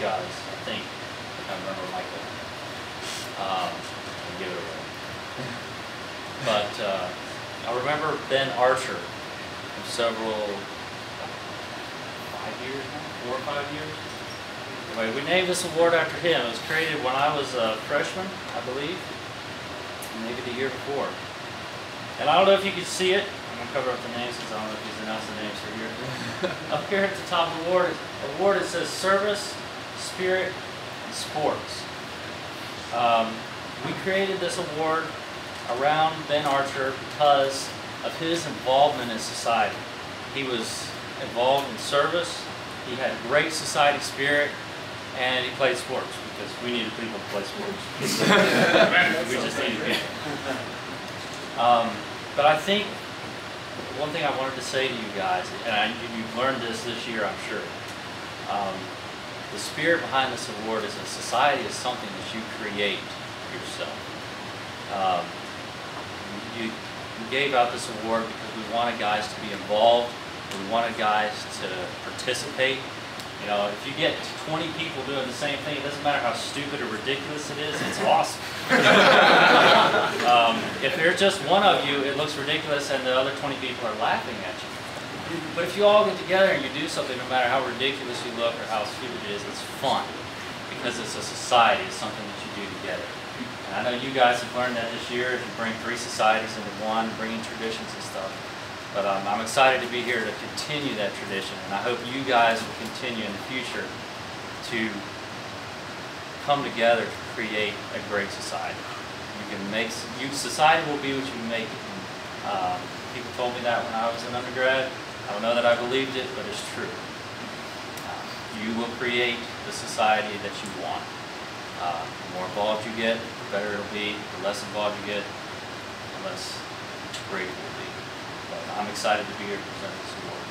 guys, I think, if I remember Michael. I'll give it away. But I remember Ben Archer from several, 5 years now, 4 or 5 years. Anyway, we named this award after him. It was created when I was a freshman, I believe, maybe the year before. And I don't know if you can see it. I'm going to cover up the names because I don't know if he's announced the names for here. Up here at the top of the award, it says Service, Spirit, and Sports. We created this award around Ben Archer because of his involvement in society. He was involved in service, he had great society spirit, and he played sports because we needed people to play sports. We just needed people. But I think one thing I wanted to say to you guys, and you've learned this year, I'm sure, the spirit behind this award is that society is something that you create yourself. We gave out this award because we wanted guys to be involved. We wanted guys to participate. You know, if you get 20 people doing the same thing, it doesn't matter how stupid or ridiculous it is, it's awesome. If there's just one of you, it looks ridiculous and the other 20 people are laughing at you. But if you all get together and you do something, no matter how ridiculous you look or how stupid it is, it's fun. Because it's a society, it's something that you do together. And I know you guys have learned that this year, if you bring three societies into one, bringing traditions and stuff. But I'm excited to be here to continue that tradition, and I hope you guys will continue in the future to come together to create a great society. You can make society will be what you make it. People told me that when I was an undergrad. I don't know that I believed it, but it's true. You will create the society that you want. The more involved you get, the better it'll be. The less involved you get, the less great it will be. But I'm excited to be here to present this award.